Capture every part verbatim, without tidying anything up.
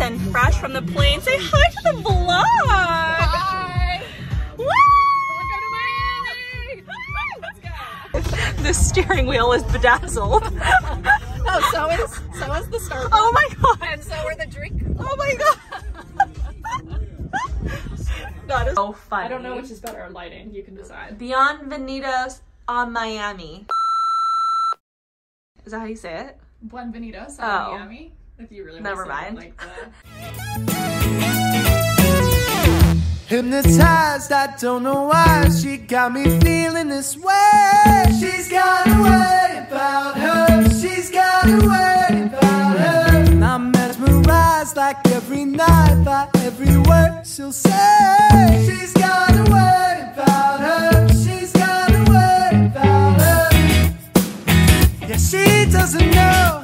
and fresh from the plane. Say hi to the vlog. Hi. Woo! Welcome to Miami. Let's go. The steering wheel is bedazzled. Oh, so is so is the Starbucks. Oh my god. And so are the drink. Oh my god. That is so funny. I don't know which is better, lighting. You can decide. Bienvenidos a Miami. Is that how you say it? Bienvenidos a oh. Miami. If you really never mind. Like that. Hypnotized, I don't know why. She got me feeling this way. She's got a way about her. She's got a way about her. And I'm mesmerized like every night by every word she'll say. She's got a way about her. She's got a way about her. Yeah, she doesn't know.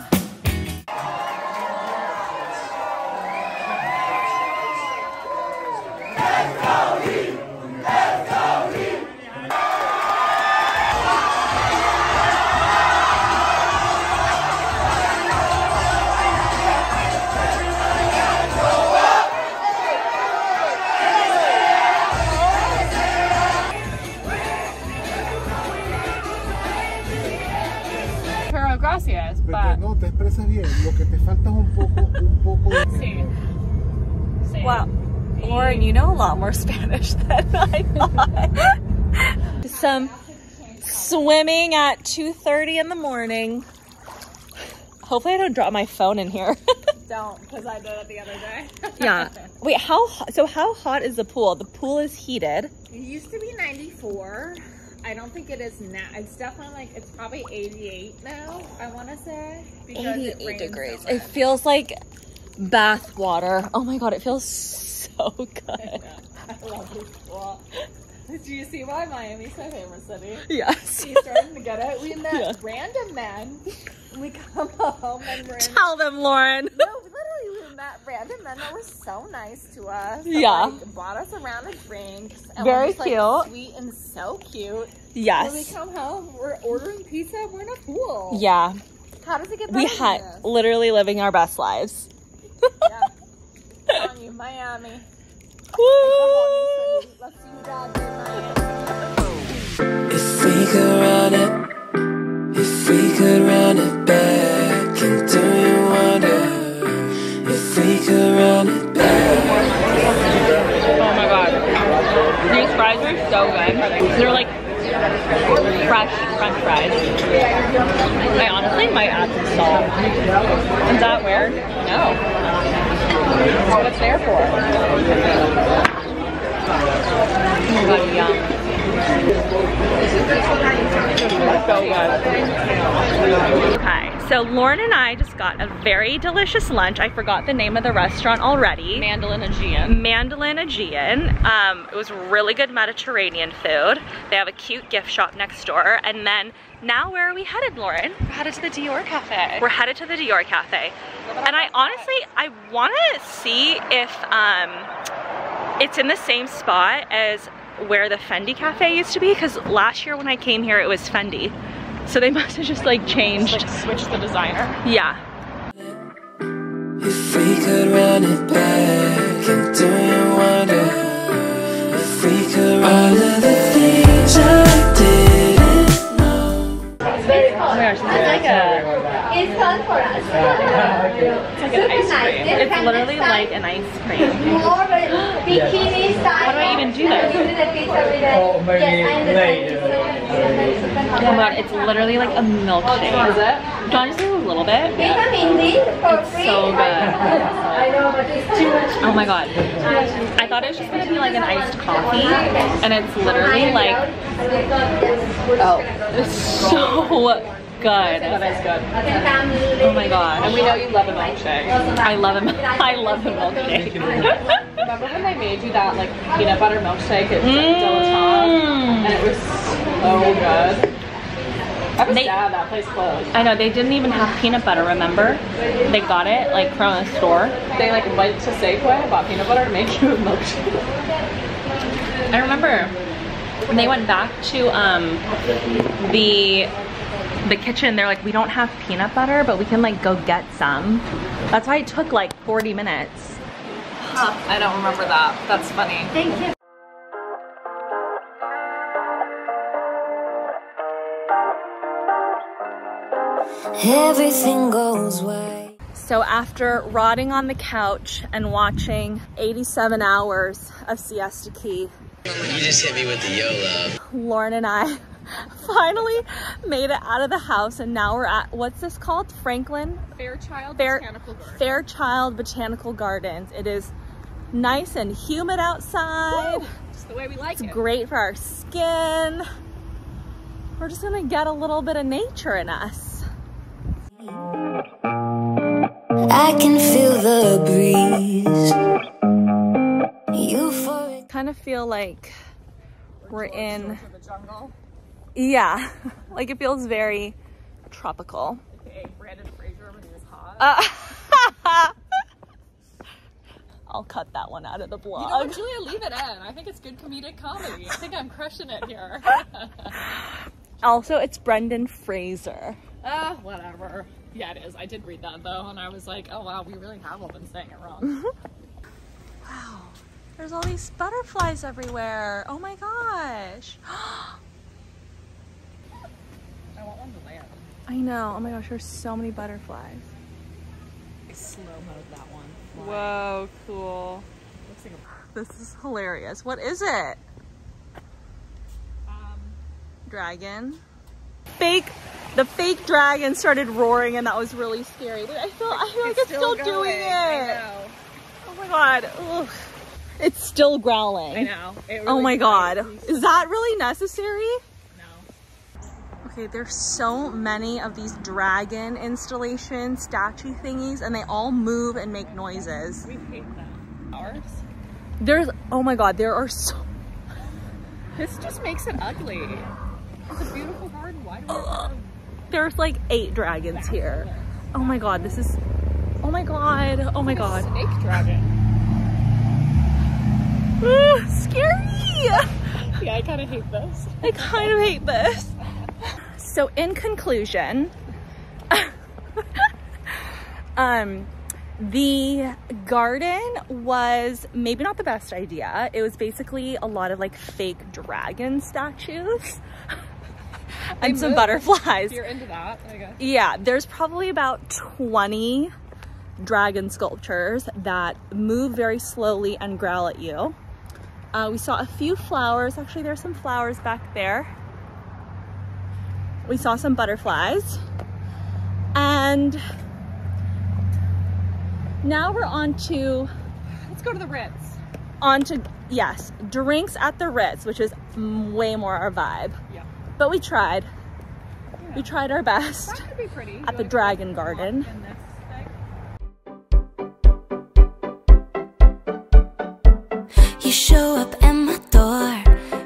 Wow, Lauren, you know a lot more Spanish than I thought. Some swimming at two thirty in the morning. Hopefully I don't drop my phone in here. Don't, because I did it the other day. Yeah. Wait, how hot, so how hot is the pool? The pool is heated. It used to be ninety-four. I don't think it is now. It's definitely like, it's probably eighty-eight now, I want to say. eighty-eight degrees. It feels like bath water. Oh my god, it feels so good. I, I love this pool. Do you see why Miami's my favorite city? Yes. She's starting to get it. We met yeah. random men. We come home and we're Tell in them, Lauren. No, literally, we met random men that were so nice to us. That, yeah. Like, bought us a round of drinks. And Very just, cute. Like, sweet and so cute. Yes. When we come home, we're ordering pizza. We're in a pool. Yeah. How does it get better? We had literally living our best lives. Yeah. I'm telling you, Miami. Woo! Let's see you guys in Miami. If we could run it, if we could run it back, and do you wonder if we could run it back? Oh my god. These fries are so good. They're like fresh french fries. I honestly might add some salt. Is that weird? No. That's what it's there for. Oh my god, yum. So good. Okay, so Lauren and I just got a very delicious lunch. I forgot the name of the restaurant already. Mandolin Aegean. Mandolin Aegean. Um, it was really good Mediterranean food. They have a cute gift shop next door. And then now where are we headed, Lauren? We're headed to the Dior Cafe. We're headed to the Dior Cafe. And I honestly, I want to see if um, it's in the same spot as where the Fendi Cafe used to be, because last year when I came here it was Fendi. So they must have just like changed. Just, like, switched the designer. Yeah. If we could run it back, and do you wonder if we could run it back? Oh my gosh, it's like a... It's fun for us. It's like an ice cream. It's literally like an ice cream. More bikini style. How do I even do this? Oh my god, it's literally like a milkshake. Is it? Can I just do a little bit? It's so good. Oh my god. I thought it was just going to be like an iced coffee. And it's literally like... Oh, it's so... Good. That is good. Oh my god. And we know you love a milkshake. I love a, I love a milkshake. Remember when they made you that like peanut butter milkshake at mm. Dilettante? And it was so good. I was sad that place closed. I know, they didn't even have peanut butter, remember? They got it like from a store. They like went to Safeway, bought peanut butter to make you a milkshake. I remember when they went back to um, the the kitchen, they're like, we don't have peanut butter, but we can like go get some. That's why it took like forty minutes. Huh, I don't remember that. That's funny. Thank you. Everything goes away. So after rotting on the couch and watching eighty-seven hours of Siesta Key, you just hit me with the YOLO. Lauren and I finally made it out of the house, and now we're at, what's this called? Franklin? Fairchild Fair, Botanical Gardens. Fairchild Botanical Gardens. It is nice and humid outside. Woo! Just the way we like it's it. It's great for our skin. We're just gonna get a little bit of nature in us. I can feel the breeze. You for kind of feel like we're, we're in George of the Jungle. Yeah, like it feels very tropical. Okay, Brendan Fraser when he was hot. Uh, I'll cut that one out of the blog. You know what, Julia, leave it in. I think it's good comedic comedy. I think I'm crushing it here. Also, it's Brendan Fraser. Ah, uh, whatever. Yeah, it is. I did read that though, and I was like, oh wow, we really have all been saying it wrong. Mm-hmm. Wow, there's all these butterflies everywhere. Oh my gosh. I want one to land. I know. Oh my gosh, there's so many butterflies. I slow-moed that one. Fly. Whoa, cool. Looks like a... This is hilarious. What is it? Um, dragon. Fake. The fake dragon started roaring, and that was really scary. I feel, I feel it's like it's still, still doing it. I know. Oh my god. Ugh. It's still growling. I know. It really oh my god. Crazy. Is that really necessary? No. Okay, there's so many of these dragon installation statue thingies, and they all move and make noises. We hate them. Ours? There's, oh my god, there are so... This just makes it ugly. It's a beautiful garden. Why do we have them? There's like eight dragons here. Oh my god, this is, oh my god, oh my god. Snake dragon. Ooh, scary! Yeah, I kind of hate this. I kind of hate this. So in conclusion, um, the garden was maybe not the best idea. It was basically a lot of like fake dragon statues. They and move. Some butterflies. If you're into that, I guess. Yeah, there's probably about twenty dragon sculptures that move very slowly and growl at you. Uh, we saw a few flowers. Actually, there's some flowers back there. We saw some butterflies. And now we're on to... Let's go to the Ritz. On to, yes, drinks at the Ritz, which is way more our vibe. Yeah. But we tried. Yeah. We tried our best that could be pretty. at you the like Dragon Garden. You show up at my door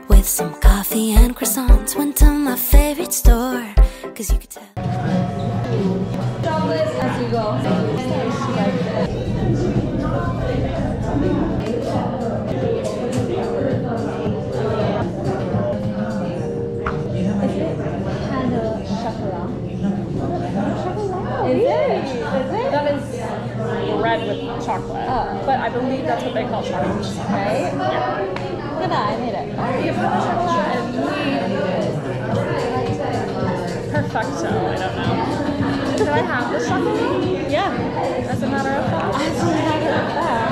with some coffee and croissants. Went to my favorite store, cause you could tell. Chocolates as you go. With chocolate, oh. But I believe that's what they call chocolate. Right? Yeah. Look at that, I made it. Yeah. Perfecto, I don't know. Do I have this chocolate? Yeah. As a matter of fact. As a matter of fact.